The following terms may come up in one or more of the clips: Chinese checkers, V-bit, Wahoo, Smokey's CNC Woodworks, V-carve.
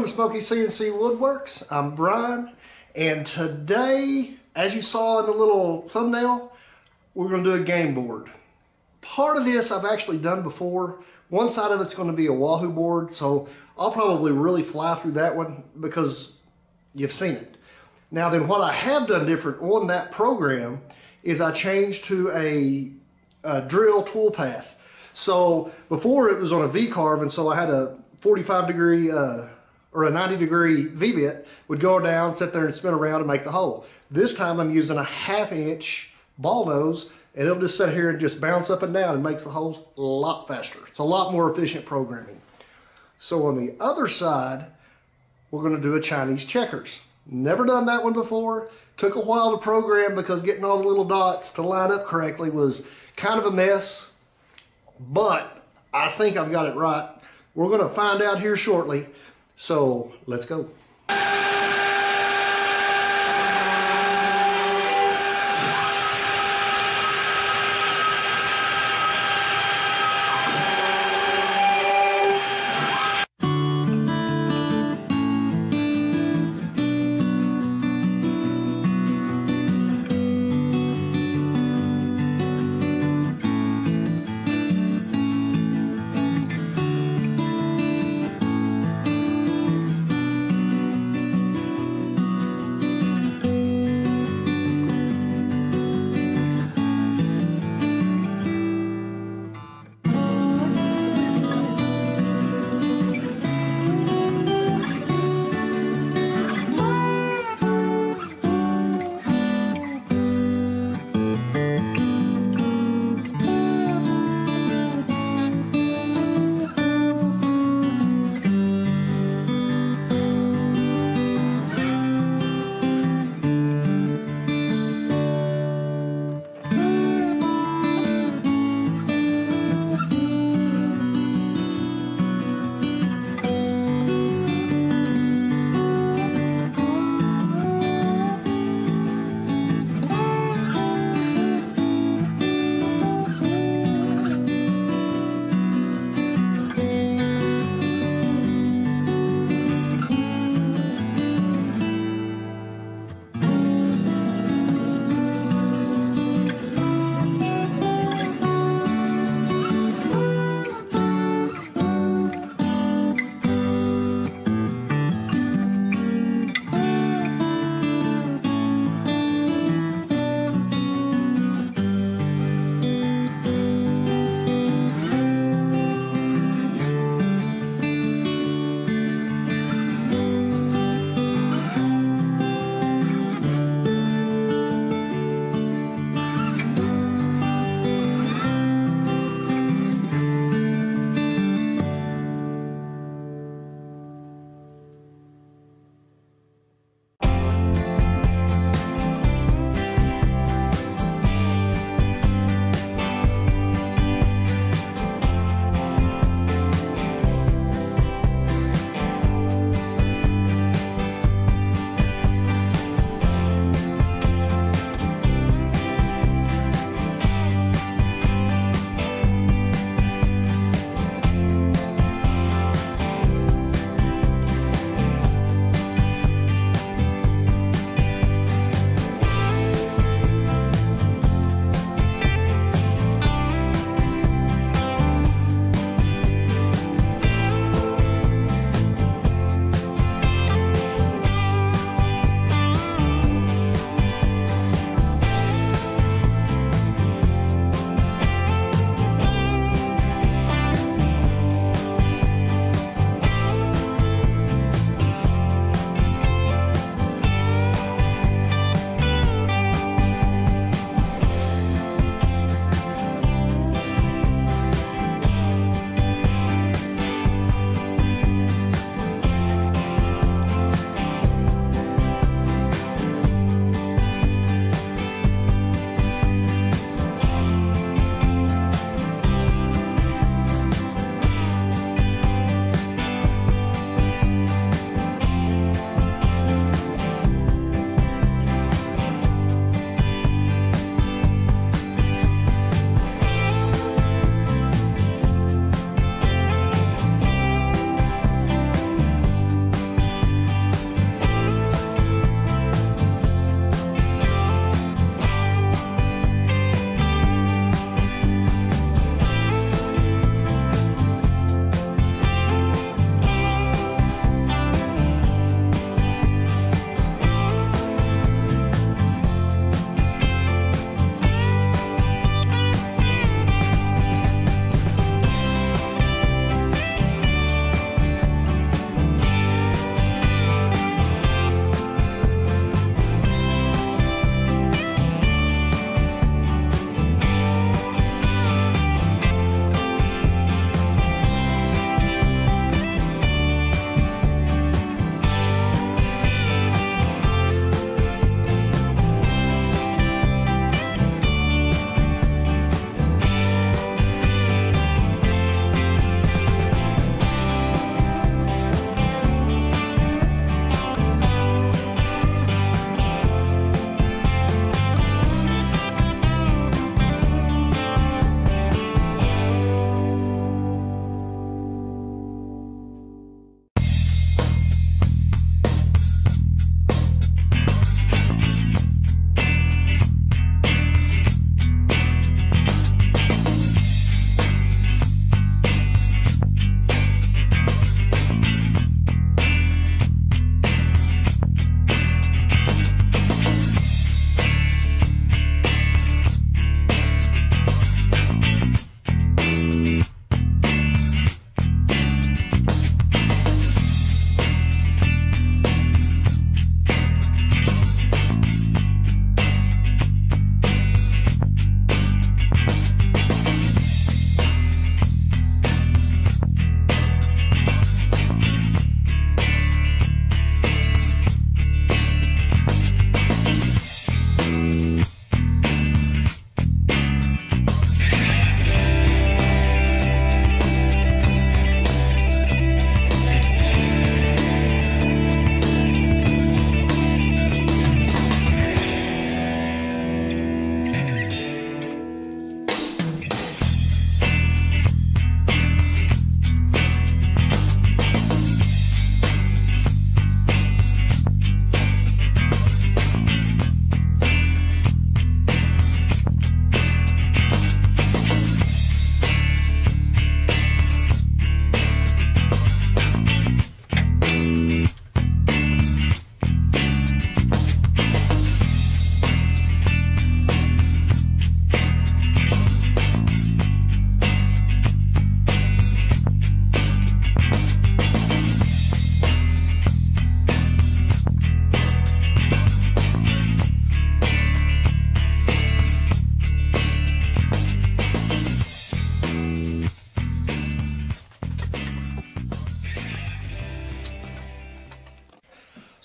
Welcome to Smokey's CNC Woodworks. I'm Brian, and today, as you saw in the little thumbnail, we're going to do a game board. Part of this I've actually done before. One side of it's going to be a Wahoo board, so I'll probably really fly through that one because you've seen it. Now then, what I have done different on that program is I changed to a drill tool path. So before it was on a V-carve, and so I had a 45 degree or a 90 degree V-bit, would go down, sit there and spin around and make the hole. This time I'm using a 1/2 inch ball nose, and it'll just sit here and just bounce up and down and makes the holes a lot faster. It's a lot more efficient programming. So on the other side, we're gonna do a Chinese checkers. Never done that one before. Took a while to program because getting all the little dots to line up correctly was kind of a mess, but I think I've got it right. We're going to find out here shortly, so let's go.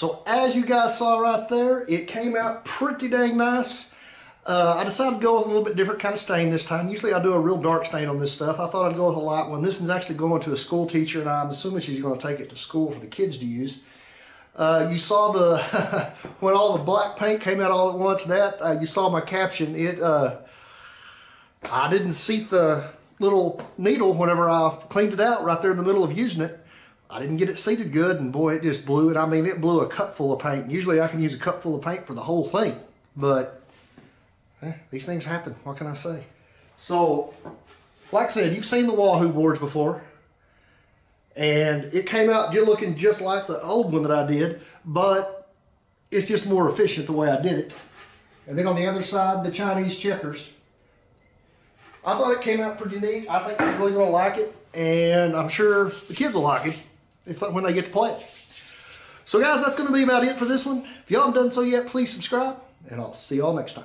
So as you guys saw right there, it came out pretty dang nice. I decided to go with a little bit different kind of stain this time. Usually I do a real dark stain on this stuff. I thought I'd go with a light one. This one's actually going to a school teacher, and I'm assuming she's going to take it to school for the kids to use. You saw the when all the black paint came out all at once, that you saw my caption. I didn't seat the little needle whenever I cleaned it out right there in the middle of using it. I didn't get it seated good, and boy, it just blew it. I mean, it blew a cupful of paint. Usually I can use a cupful of paint for the whole thing, but these things happen. What can I say? So, like I said, you've seen the Wahoo boards before, and it came out looking just like the old one that I did, but it's just more efficient the way I did it. And then on the other side, the Chinese checkers. I thought it came out pretty neat. I think they're really going to like it, and I'm sure the kids will like it when they get to play it. So guys, that's going to be about it for this one. If y'all haven't done so yet, please subscribe, and I'll see y'all next time.